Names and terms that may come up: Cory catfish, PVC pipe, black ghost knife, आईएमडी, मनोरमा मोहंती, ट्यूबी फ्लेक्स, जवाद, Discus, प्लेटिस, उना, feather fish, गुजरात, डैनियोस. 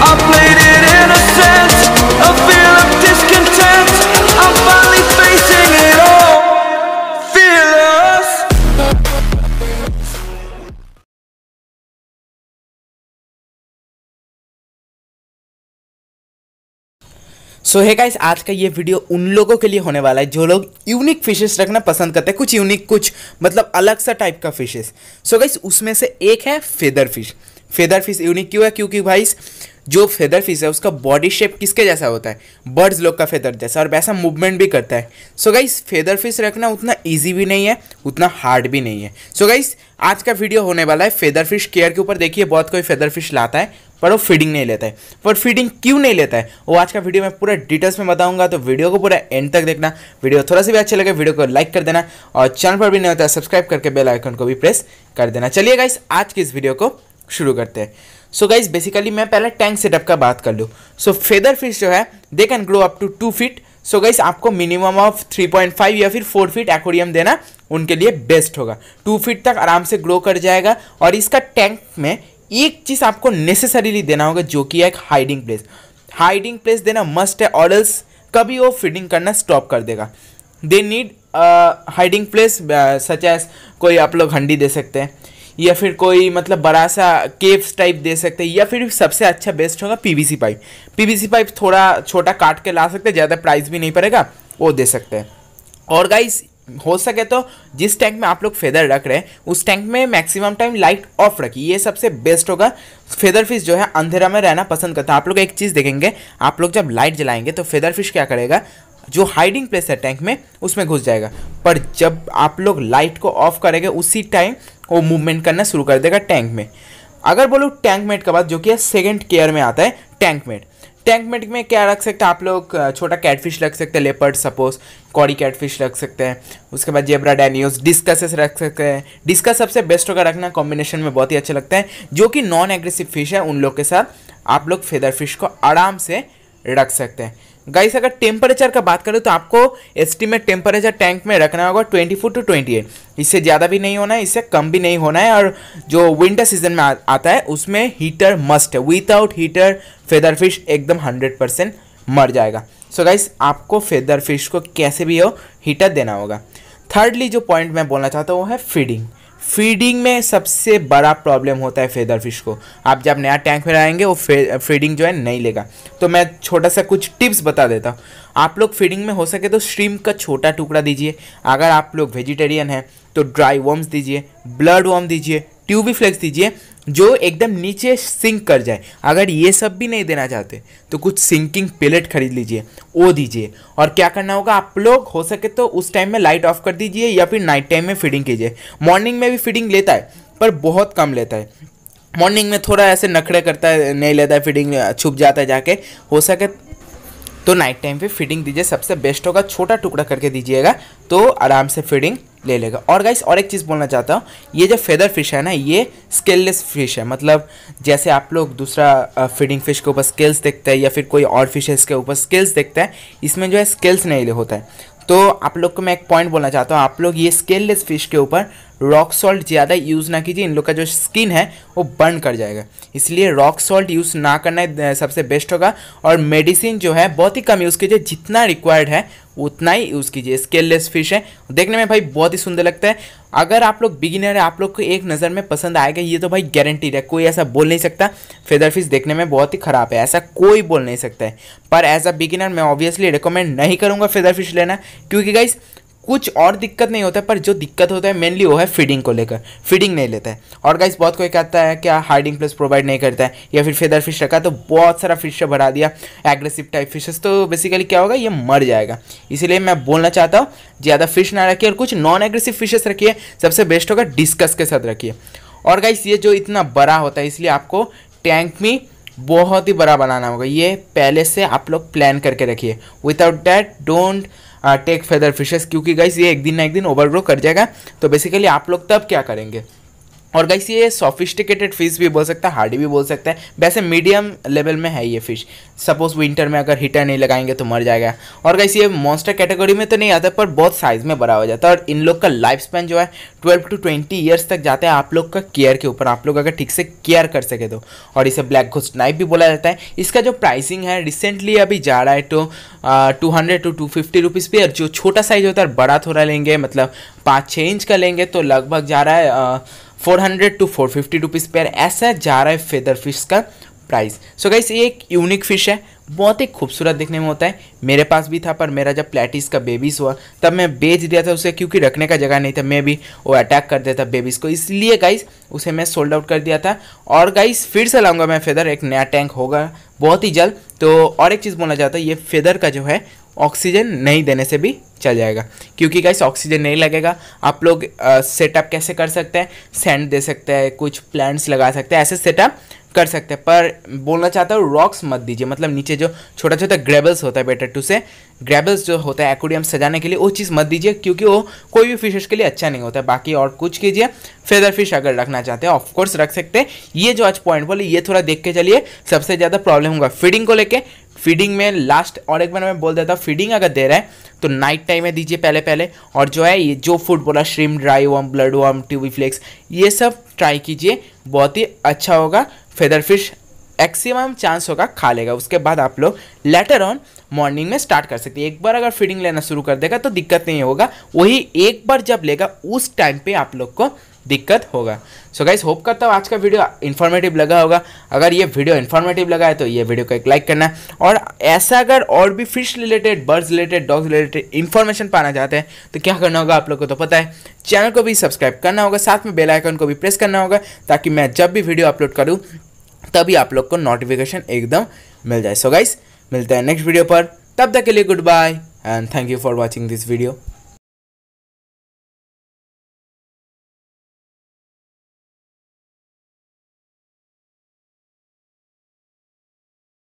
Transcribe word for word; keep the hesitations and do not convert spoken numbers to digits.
I played it in a sense, a feel of discontent. I'm finally facing it all. Fearless. So hey guys, आज का ये video उन लोगों के लिए होने वाला है जो लोग यूनिक फिशेस रखना पसंद करते हैं, कुछ यूनिक, कुछ मतलब अलग सा टाइप का फिशेस। सो गाइस, उसमें से एक है feather fish. Feather fish unique क्यों है? क्योंकि भाई जो फेदर फिश है उसका बॉडी शेप किसके जैसा होता है? बर्ड्स लोग का फेदर जैसा, और वैसा मूवमेंट भी करता है। सो गाइस, फेदर फिश रखना उतना इजी भी नहीं है, उतना हार्ड भी नहीं है। सो गाइस, आज का वीडियो होने वाला है फेदर फिश केयर के ऊपर। देखिए, बहुत कोई फेदर फिश लाता है पर वो फीडिंग नहीं लेता है, पर फीडिंग क्यों नहीं लेता है वो आज का वीडियो मैं पूरा डिटेल्स में बताऊंगा। तो वीडियो को पूरा एंड तक देखना। वीडियो थोड़ा सा भी अच्छा लगे वीडियो को लाइक कर देना, और चैनल पर भी नहीं होता है सब्सक्राइब करके बेल आइकन को भी प्रेस कर देना। चलिए गाइस, आज की इस वीडियो को शुरू करते हैं। सो गाइज, बेसिकली मैं पहले टैंक सेटअप का बात कर लूँ। सो फेदर फिश जो है they can grow up to two feet. So guys, आपको minimum of three point five या फिर फोर फीट एक्वेरियम देना उनके लिए बेस्ट होगा। टू फीट तक आराम से ग्रो कर जाएगा। और इसका टैंक में एक चीज़ आपको नेसेसरीली देना होगा, जो कि एक हाइडिंग प्लेस। हाइडिंग प्लेस देना मस्ट है, और एल्स कभी वो फीडिंग करना स्टॉप कर देगा। They need hiding place, such as कोई आप लोग हंडी दे सकते हैं, या फिर कोई मतलब बड़ा सा केव्स टाइप दे सकते हैं, या फिर सबसे अच्छा बेस्ट होगा पीवीसी पाइप। पीवीसी पाइप थोड़ा छोटा काट के ला सकते हैं, ज़्यादा प्राइस भी नहीं पड़ेगा, वो दे सकते हैं। और गाइस, हो सके तो जिस टैंक में आप लोग फेदर रख रहे हैं उस टैंक में मैक्सिमम टाइम लाइट ऑफ रखिए, ये सबसे बेस्ट होगा। फेदर फिश जो है अंधेरा में रहना पसंद करता है। आप लोग एक चीज़ देखेंगे, आप लोग जब लाइट जलाएंगे तो फेदर फिश क्या करेगा, जो हाइडिंग प्लेस है टैंक में उसमें घुस जाएगा। पर जब आप लोग लाइट को ऑफ करेंगे उसी टाइम वो मूवमेंट करना शुरू कर देगा टैंक में। अगर बोलो टैंक मेट का बात, जो कि सेकंड केयर में आता है, टैंक मेट। टैंक मेट में क्या रख सकते हैं आप लोग? छोटा कैटफिश रख सकते हैं, लेपर्ड सपोज, कॉरी कैटफिश रख सकते हैं। उसके बाद जेब्रा डैनियोस, डिस्कसेस रख सकते हैं। डिस्कस सबसे बेस्ट होगा रखना, कॉम्बिनेशन में बहुत ही अच्छा लगता है। जो कि नॉन एग्रेसिव फिश है, उन लोग के साथ आप लोग फेदर फिश को आराम से रख सकते हैं। गाइस, अगर टेम्परेचर का बात करें तो आपको एस्टिमेट टेम्परेचर टैंक में रखना होगा twenty four to twenty eight. इससे ज़्यादा भी नहीं होना है, इससे कम भी नहीं होना है। और जो विंटर सीजन में आ, आता है उसमें हीटर मस्ट है। विदाउट हीटर फेदर फिश एकदम हंड्रेड परसेंट मर जाएगा। सो so गाइस, आपको फेदर फिश को कैसे भी हो हीटर देना होगा। थर्डली जो पॉइंट मैं बोलना चाहता हूँ वो है फीडिंग। फीडिंग में सबसे बड़ा प्रॉब्लम होता है फेदर फिश को। आप जब नया टैंक में आएंगे वो फीडिंग जो है नहीं लेगा। तो मैं छोटा सा कुछ टिप्स बता देता हूँ। आप लोग फीडिंग में हो सके तो श्रिम्प का छोटा टुकड़ा दीजिए। अगर आप लोग वेजिटेरियन हैं तो ड्राई वर्म्स दीजिए, ब्लड वर्म दीजिए, ट्यूबी फ्लेक्स दीजिए, जो एकदम नीचे सिंक कर जाए। अगर ये सब भी नहीं देना चाहते तो कुछ सिंकिंग पेलेट खरीद लीजिए, वो दीजिए। और क्या करना होगा, आप लोग हो सके तो उस टाइम में लाइट ऑफ कर दीजिए, या फिर नाइट टाइम में फीडिंग कीजिए। मॉर्निंग में भी फीडिंग लेता है पर बहुत कम लेता है। मॉर्निंग में थोड़ा ऐसे नखड़े करता है, नहीं लेता है फीडिंग, छुप जाता है जाके। हो सके तो नाइट टाइम पे फीडिंग दीजिए, सबसे बेस्ट होगा। छोटा टुकड़ा करके दीजिएगा तो आराम से फीडिंग ले लेगा। और गाइस, और एक चीज़ बोलना चाहता हूँ, ये जो फेदर फिश है ना, ये स्केललेस फिश है। मतलब जैसे आप लोग दूसरा फीडिंग फिश के ऊपर स्केल्स देखते हैं, या फिर कोई और फिशेस के ऊपर स्केल्स देखते हैं, इसमें जो है स्केल्स नहीं होता है। तो आप लोग को मैं एक पॉइंट बोलना चाहता हूँ, आप लोग ये स्केललेस फिश के ऊपर रॉक सॉल्ट ज़्यादा यूज़ ना कीजिए। इन लोग का जो स्किन है वो बर्न कर जाएगा, इसलिए रॉक सॉल्ट यूज़ ना करना सबसे बेस्ट होगा। और मेडिसिन जो है बहुत ही कम यूज़ कीजिए, जितना रिक्वायर्ड है उतना ही यूज़ कीजिए। स्केललेस फिश है, देखने में भाई बहुत ही सुंदर लगता है। अगर आप लोग बिगिनर है, आप लोग को एक नज़र में पसंद आएगा, ये तो भाई गारंटी है। कोई ऐसा बोल नहीं सकता फेदर फिश देखने में बहुत ही ख़राब है, ऐसा कोई बोल नहीं सकता है। पर एज अ बिगिनर मैं ऑब्वियसली रिकमेंड नहीं करूँगा फेदर फिश लेना, क्योंकि गाइस कुछ और दिक्कत नहीं होता है, पर जो दिक्कत होता है मेनली वो है फीडिंग को लेकर। फीडिंग नहीं लेता है। और गाइस, बहुत कोई कहता है क्या हाइडिंग प्लेस प्रोवाइड नहीं करता है, या फिर फेदर फिश रखा तो बहुत सारा फिश से भरा दिया, एग्रेसिव टाइप फिशेस, तो बेसिकली क्या होगा, ये मर जाएगा। इसीलिए मैं बोलना चाहता हूँ ज़्यादा फिश ना रखिए, और कुछ नॉन एग्रेसिव फिशेस रखिए। सबसे बेस्ट होगा डिस्कस के साथ रखिए। और गाइस, ये जो इतना बड़ा होता है इसलिए आपको टैंक में बहुत ही बड़ा बनाना होगा। ये पहले से आप लोग प्लान करके रखिए। Without that don't take feather fishes, क्योंकि गाइस ये एक दिन ना एक दिन ओवरग्रो कर जाएगा। तो बेसिकली आप लोग तब क्या करेंगे, और गाइस ये सोफिस्टिकेटेड फिश भी बोल सकता है, हार्डी भी बोल सकता है, वैसे मीडियम लेवल में है ये फिश। सपोज विंटर में अगर हीटर नहीं लगाएंगे तो मर जाएगा। और गाइस ये मॉन्स्टर कैटेगरी में तो नहीं आता पर बहुत साइज में बड़ा हो जाता है और इन लोग का लाइफ स्पैन जो है ट्वेल्व टू ट्वेंटी ईयर्स तक जाते हैं आप लोग का केयर के ऊपर, आप लोग अगर ठीक से केयर कर सके तो। और इसे ब्लैक घोस्ट नाइफ भी बोला जाता है। इसका जो प्राइसिंग है रिसेंटली अभी जा रहा है तो two hundred to two fifty rupees पे, और जो छोटा साइज होता है बड़ा थोड़ा लेंगे मतलब पाँच छः इंच का लेंगे तो लगभग जा रहा है four hundred to four fifty rupees pair, ऐसा जा रहा है फेदर फिश का प्राइस। सो गाइस ये एक यूनिक फिश है, बहुत ही खूबसूरत देखने में होता है। मेरे पास भी था पर मेरा जब प्लेटिस का बेबीज़ हुआ तब मैं बेच दिया था उसे, क्योंकि रखने का जगह नहीं था, मैं भी वो अटैक कर देता बेबीज़ को, इसलिए गाइस उसे मैं सोल्ड आउट कर दिया था। और गाइस फिर से लाऊंगा मैं फेदर, एक नया टैंक होगा बहुत ही जल्द। तो और एक चीज़ बोलना चाहता है, ये फेदर का जो है ऑक्सीजन नहीं देने से भी चल जाएगा, क्योंकि गाइस ऑक्सीजन नहीं लगेगा। आप लोग सेटअप कैसे कर सकते हैं, सैंड दे सकते हैं, कुछ प्लांट्स लगा सकते हैं, ऐसे सेटअप कर सकते हैं। पर बोलना चाहता हूँ रॉक्स मत दीजिए, मतलब नीचे जो छोटा छोटा ग्रेबल्स होता है, बेटर टू से ग्रेबल्स जो होता है एक्वेरियम सजाने के लिए, वो चीज़ मत दीजिए, क्योंकि वो कोई भी फिशेस के लिए अच्छा नहीं होता है। बाकी और कुछ कीजिए। फेदर फिश अगर रखना चाहते हैं ऑफकोर्स रख सकते हैं। ये जो आज पॉइंट बोले ये थोड़ा देख के चलिए, सबसे ज़्यादा प्रॉब्लम होगा फीडिंग को लेके। फीडिंग में लास्ट और एक बार मैं बोल देता हूँ, फीडिंग अगर दे रहा है तो नाइट टाइम में दीजिए पहले पहले। और जो है ये जो फूड बोला, shrimp, dry worm, blood worm, ट्यूबी फ्लेक्स, ये सब ट्राई कीजिए, बहुत ही अच्छा होगा। फेदर फिश मैक्सिमम चांस होगा खा लेगा, उसके बाद आप लोग लेटर ऑन मॉर्निंग में स्टार्ट कर सकते हैं। एक बार अगर फीडिंग लेना शुरू कर देगा तो दिक्कत नहीं होगा, वही एक बार जब लेगा उस टाइम पे आप लोग को दिक्कत होगा। सो गाइस होप करता हूँ आज का वीडियो इन्फॉर्मेटिव लगा होगा। अगर ये वीडियो इन्फॉर्मेटिव लगा है तो ये वीडियो को एक लाइक करना, और ऐसा अगर और भी fish related, birds related, dogs related information पाना चाहते हैं तो क्या करना होगा आप लोग को तो पता है, चैनल को भी सब्सक्राइब करना होगा, साथ में बेल आइकन को भी प्रेस करना होगा, ताकि मैं जब भी वीडियो अपलोड करूँ तभी आप लोग को नोटिफिकेशन एकदम मिल जाए। सो गाइस मिलते हैं नेक्स्ट वीडियो पर, तब तक के लिए good bye and thank you for watching this video.